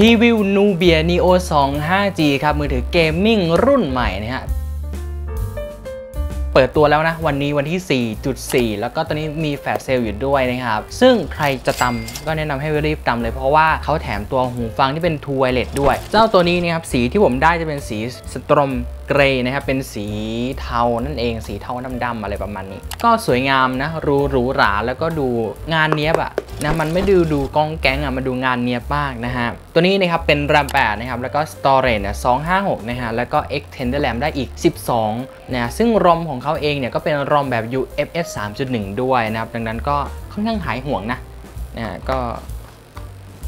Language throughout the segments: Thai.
รีวิว Nubia Neo 2 5G ครับมือถือเกมมิ่งรุ่นใหม่นะฮะเปิดตัวแล้วนะวันนี้วันที่ 4.4 แล้วก็ตอนนี้มีแฟลชเซลอยู่ด้วยนะครับซึ่งใครจะตำก็แนะนำให้รีบตำเลยเพราะว่าเขาแถมตัวหูฟังที่เป็น True Wireless ด้วยเจ้าตัวนี้นะครับสีที่ผมได้จะเป็นสีสตรอมเกรย์นะครับเป็นสีเทานั่นเองสีเทาดำๆอะไรประมาณนี้ก็สวยงามนะหรูหราแล้วก็ดูงานเนี้ยบอะนะมันไม่ดูกองแก๊งอะมาดูงานเนี้ยบ้างนะฮะตัวนี้นะครับเป็นRAM 8นะครับแล้วก็ Storage เนี่ย256นะฮะแล้วก็ Extended RAM ได้อีก12นะซึ่งROM ของเขาเองเนี่ยก็เป็นROM แบบ UFS 3.1 ด้วยนะครับดังนั้นก็ค่อนข้างหายห่วงนะก็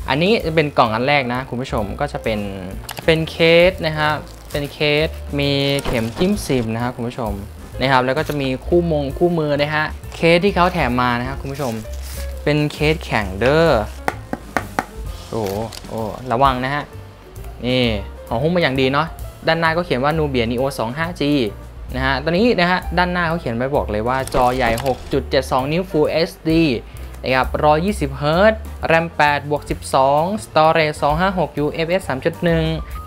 อันนี้จะเป็นกล่องอันแรกนะคุณผู้ชมก็จะเป็นเคสนะครับเป็นเคสมีเข็มจิ้มซิมนะครับคุณผู้ชมนะครับแล้วก็จะมีคู่มือนะฮะเคสที่เขาแถมมานะครับคุณผู้ชมเป็นเคสแข็งเด้อโอ้ระวังนะฮะนี่ห่อหุ้มมาอย่างดีเนาะด้านหน้าก็เขียนว่า Nubia Neo 2 5G นะฮะตอนนี้นะฮะด้านหน้าเขาเขียนไว้บอกเลยว่าจอใหญ่ 6.72 นิ้ว Full HD นะครับ 120Hz RAM 8 บวก 12 Storage 256 UFS 3.1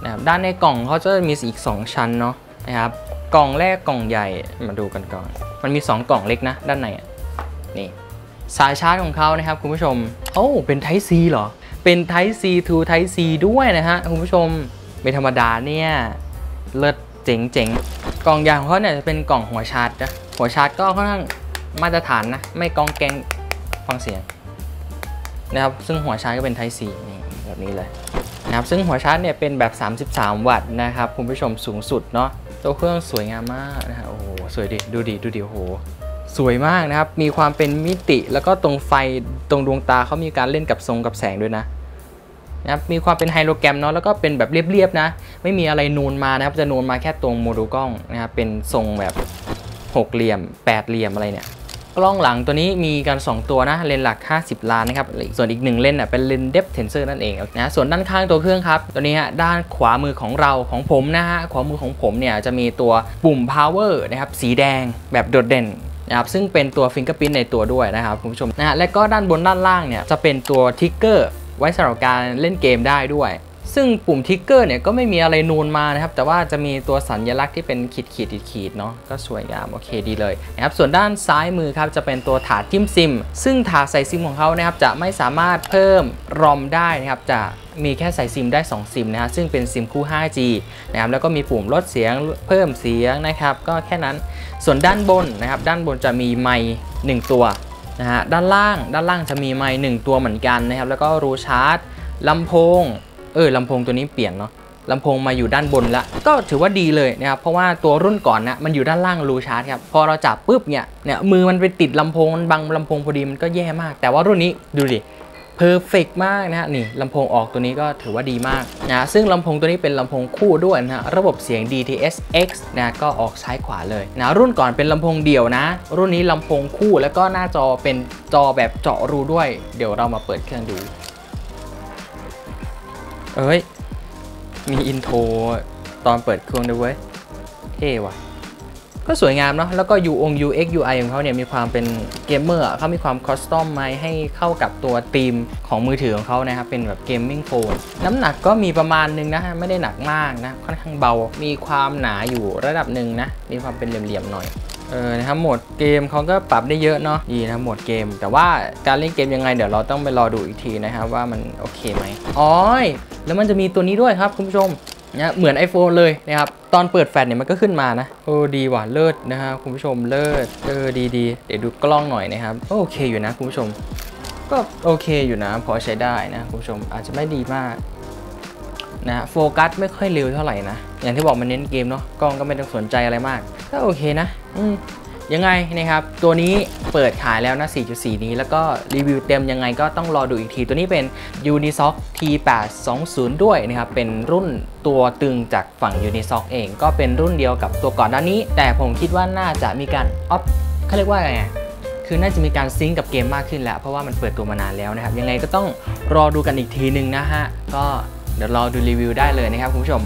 นะครับด้านในกล่องเขาจะมีอีก2ชั้นเนาะนะครับกล่องแรกกล่องใหญ่มาดูกันก่อนมันมี2กล่องเล็กนะด้านในนี่สายชาร์จของเขานะครับคุณผู้ชมโอ้เป็น Type C เหรอเป็น Type C to Type C ด้วยนะฮะคุณผู้ชมไม่ธรรมดาเนี่ยเลิศเจ๋งๆกล่องยางของเขาเนี่ยจะเป็นกล่องหัวชาร์จนะหัวชาร์จก็ค่อนข้างมาตรฐานนะไม่กองแกงฟังเสียงนะครับซึ่งหัวชาร์จก็เป็น Type C นี่แบบนี้เลยนะครับซึ่งหัวชาร์จเนี่ยเป็นแบบ33วัตต์นะครับคุณผู้ชมสูงสุดเนาะตัวเครื่องสวยงามมากนะฮะโอ้โหสวยดิดูดิโอ้โหสวยมากนะครับมีความเป็นมิติแล้วก็ตรงไฟตรงดวงตาเขามีการเล่นกับทรงกับแสงด้วยนะครับมีความเป็นไฮโลแกรมเนาะแล้วก็เป็นแบบเรียบๆนะไม่มีอะไรนูนมานะครับจะนูนมาแค่ตรงโมดูลกล้องนะครับเป็นทรงแบบหกเหลี่ยมแปดเหลี่ยมอะไรเนี่ยกล้องหลังตัวนี้มีกัน2ตัวนะเลนส์หลัก50ล้านนะครับส่วนอีก1เลนส์เป็นเลนส์ depth sensor นั่นเองนะส่วนด้านข้างตัวเครื่องครับตัวนี้ฮะด้านขวามือของเราของผมนะฮะขวามือของผมเนี่ยจะมีตัวปุ่ม power นะครับสีแดงแบบโดดเด่นนะครับซึ่งเป็นตัว Fingerprint ในตัวด้วยนะครับคุณผู้ชมนะฮะและก็ด้านบนด้านล่างเนี่ยจะเป็นตัวทิกเกอร์ไว้สำหรับการเล่นเกมได้ด้วยซึ่งปุ่มทิกเกอร์เนี่ยก็ไม่มีอะไรนูนมานะครับแต่ว่าจะมีตัวสัญลักษณ์ที่เป็นขีดเนาะก็สวยงามโอเคดีเลยนะครับส่วนด้านซ้ายมือครับจะเป็นตัวถาดจิ้มซิมซึ่งถาดใส่ซิมของเขานะครับจะไม่สามารถเพิ่มรอมได้นะครับจะมีแค่ใส่ซิมได้2ซิมนะฮะซึ่งเป็นซิมคู่ 5G นะครับแล้วก็มีปุ่มลดเสียงเพิ่มเสียงนะครับก็แค่นั้นส่วนด้านบนนะครับด้านบนจะมีไมค์1ตัวนะฮะด้านล่างจะมีไมค์1ตัวเหมือนกันนะครับแล้วก็รูชาร์จลำโพงลำโพงตัวนี้เปลี่ยนเนาะลำโพงมาอยู่ด้านบนละก็ถือว่าดีเลยนะครับเพราะว่าตัวรุ่นก่อนนะมันอยู่ด้านล่างรูชาร์จครับพอเราจับปุ๊บเนี่ยมือมันไปติดลำโพงบังลำโพงพอดีมันก็แย่มากแต่ว่ารุ่นนี้ดูดิเพอร์เฟกต์มากนะฮะนี่ลำโพงออกตัวนี้ก็ถือว่าดีมากนะซึ่งลำโพงตัวนี้เป็นลำโพงคู่ด้วยนะฮะระบบเสียง DTS X นะก็ออกซ้ายขวาเลยนะรุ่นก่อนเป็นลำโพงเดี่ยวนะรุ่นนี้ลำโพงคู่แล้วก็หน้าจอเป็นจอแบบเจาะรูด้วยเดี๋ยวเรามาเปิดเครื่องดูมีอินโทรตอนเปิดเครื่องด้วยเว้ยเท่ว่ะก็สวยงามเนาะแล้วก็ UX UI ของเขาเนี่ยมีความเป็นเกมเมอร์เขามีความคอสตอมไมให้เข้ากับตัวธีมของมือถือของเขานะครับเป็นแบบเกมมิ่งโฟนน้ำหนักก็มีประมาณนึงนะไม่ได้หนักมากนะค่อนข้างเบามีความหนาอยู่ระดับหนึ่งนะมีความเป็นเหลี่ยมๆหน่อยนะครับโหมดเกมเขาก็ปรับได้เยอะเนาะดีนะโหมดเกมแต่ว่าการเล่นเกมยังไงเดี๋ยวเราต้องไปรอดูอีกทีนะครับว่ามันโอเคไหมแล้วมันจะมีตัวนี้ด้วยครับคุณผู้ชมนะเหมือน iPhone เลยนะครับตอนเปิดแฟลชเนี่ยมันก็ขึ้นมานะดีว่ะเลิศนะครับคุณผู้ชมเลิศดีเดี๋ยวดูกล้องหน่อยนะครับโอเคอยู่นะคุณผู้ชมก็โอเคอยู่นะพอใช้ได้นะคุณผู้ชมอาจจะไม่ดีมากนะโฟกัสไม่ค่อยเร็วเท่าไหร่นะอย่างที่บอกมันเน้นเกมเนาะกล้องก็ไม่ต้องสนใจอะไรมากก็โอเคนะยังไงนะครับตัวนี้เปิดขายแล้วนะ 4.4 นี้แล้วก็รีวิวเต็มยังไงก็ต้องรอดูอีกทีตัวนี้เป็น Unisoc T820 ด้วยนะครับเป็นรุ่นตัวตึงจากฝั่ง Unisoc เองก็เป็นรุ่นเดียวกับตัวก่อนหน้านี้แต่ผมคิดว่าน่าจะมีการเขาเรียกว่าไงคือน่าจะมีการซิงก์กับเกมมากขึ้นแล้วเพราะว่ามันเปิดตัวมานานแล้วนะครับยังไงก็ต้องรอดูกันอีกทีนึงนะฮะก็เดี๋ยวรอดูรีวิวได้เลยนะครับคุณผู้ชม